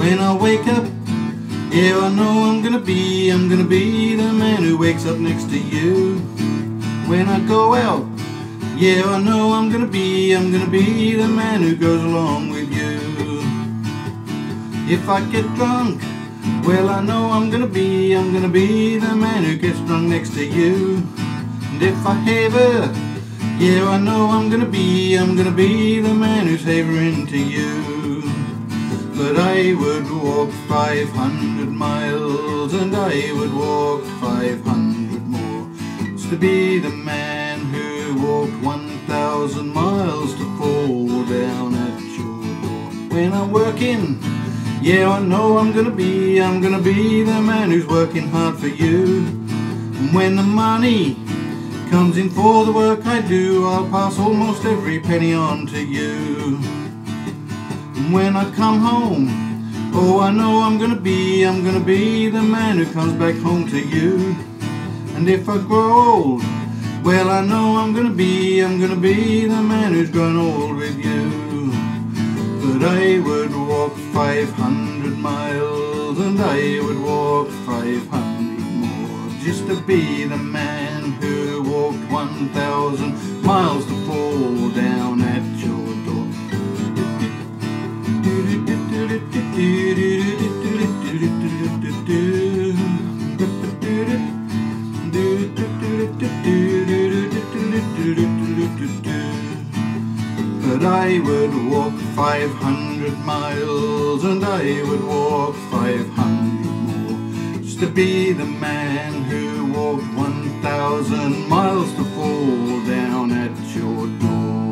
When I wake up, yeah, I know I'm gonna be the man who wakes up next to you. When I go out, yeah, I know I'm gonna be the man who goes along with you. If I get drunk, well, I know I'm gonna be the man who gets drunk next to you. And if I haver, yeah, I know I'm gonna be the man who's havering to you. But I would walk 500 miles, and I would walk 500 more, just to be the man who walked 1,000 miles to fall down at your door. When I'm working, yeah, I know I'm gonna be the man who's working hard for you. And when the money comes in for the work I do, I'll pass almost every penny on to you. And when I come home, oh, I know I'm gonna be the man who comes back home to you. And if I grow old, well, I know I'm gonna be the man who's grown old with you. But I would walk 500 miles, and I would walk 500 more, just to be the man who walked 1,000 miles to fall down at your door. But I would walk 500 miles, and I would walk 500 more, just to be the man who walked 1,000 miles to fall down at your door.